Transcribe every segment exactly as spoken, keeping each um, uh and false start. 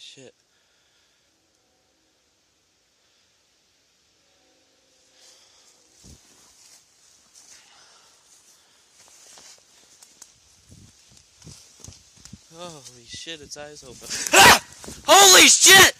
shit. Holy shit, its eyes open. Ah! Holy shit!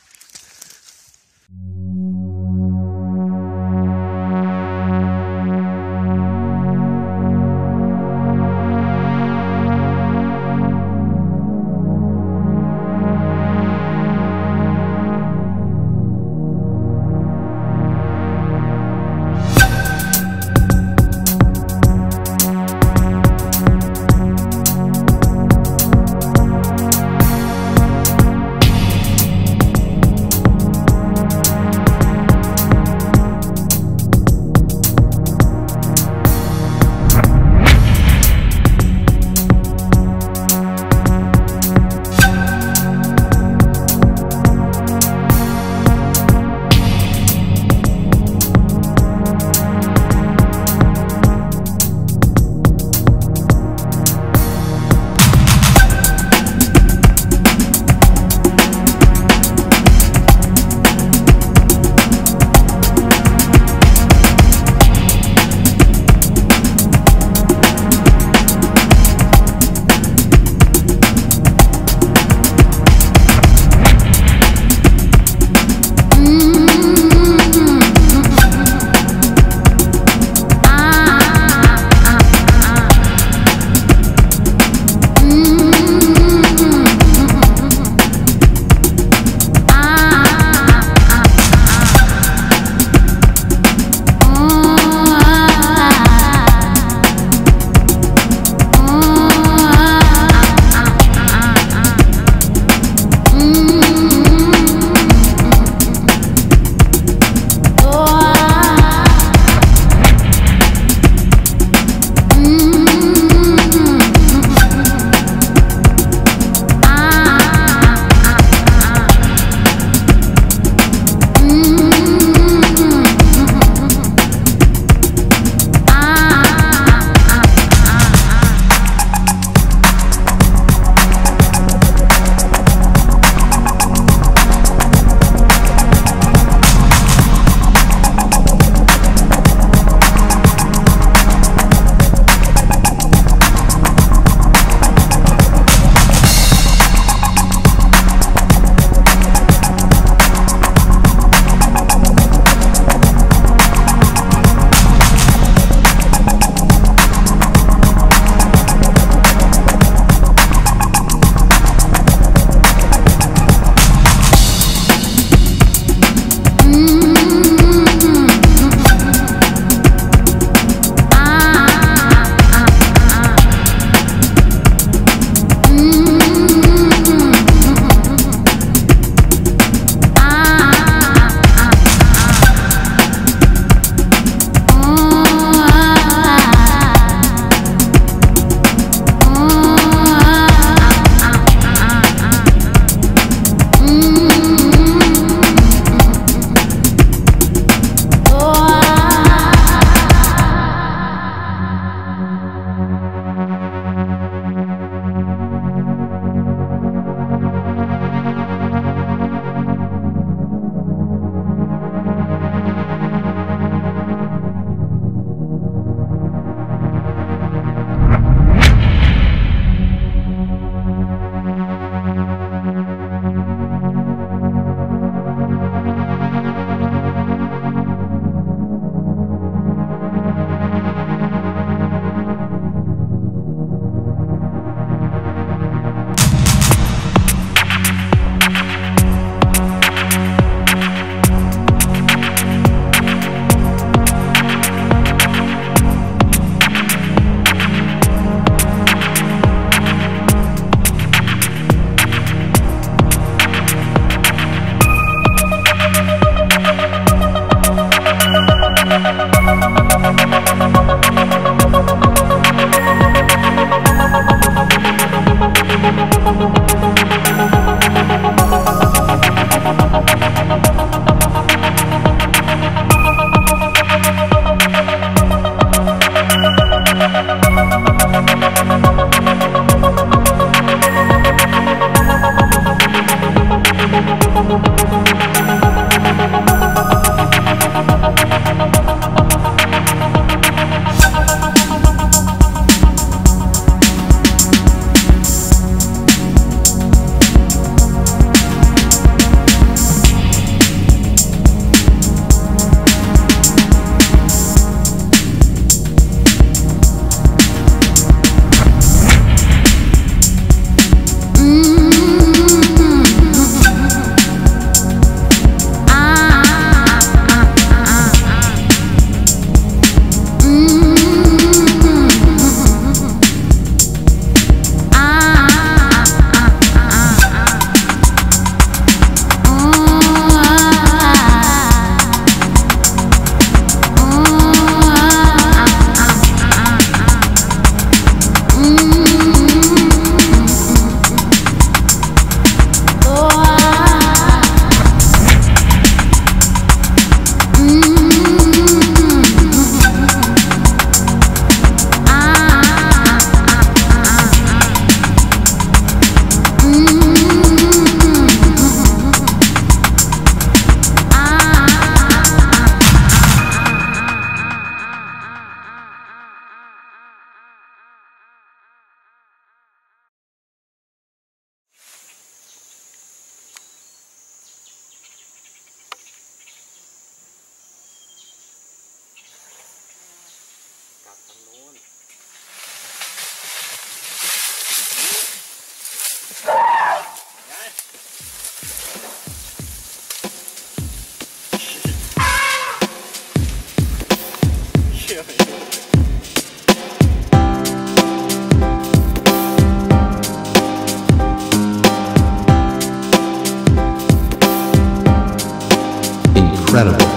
incredible,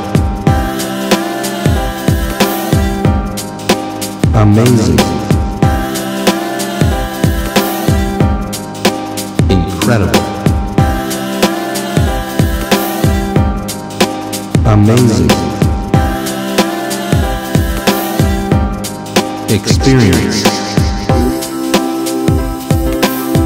amazing, incredible, amazing, experience, incredible,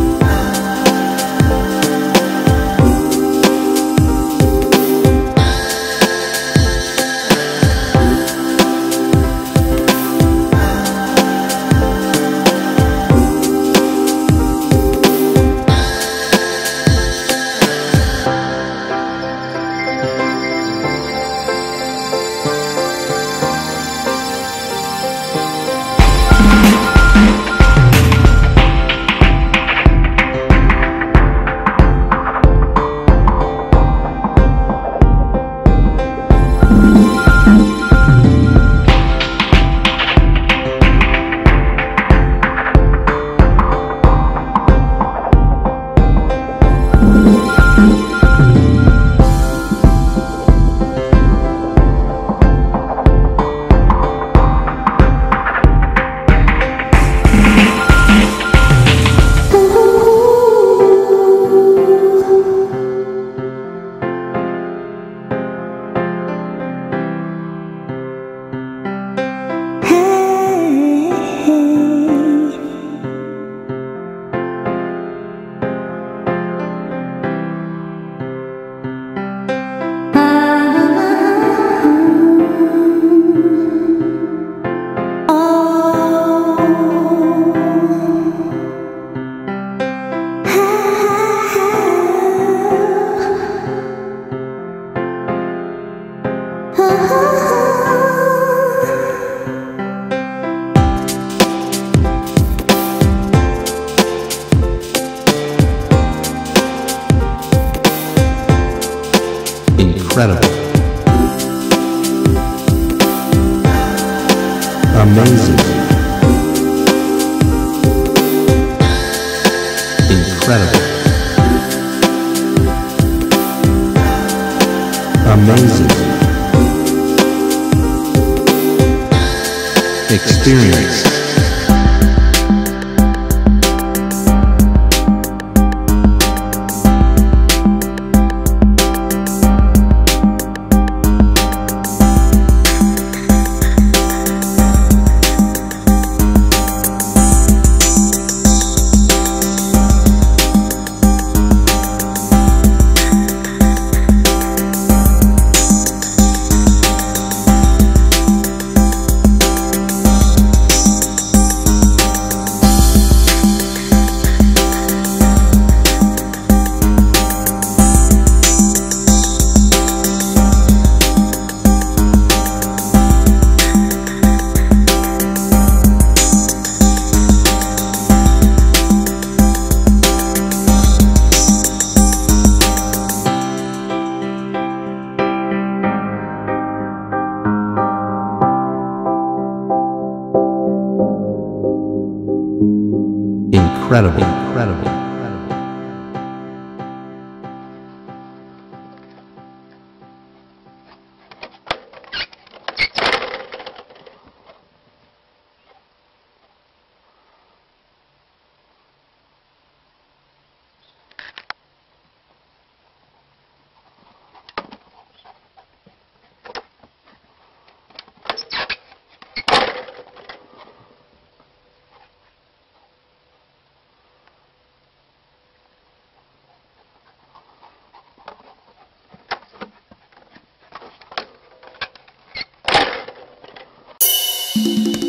amazing, incredible, amazing, experience, incredible, incredible, thank you.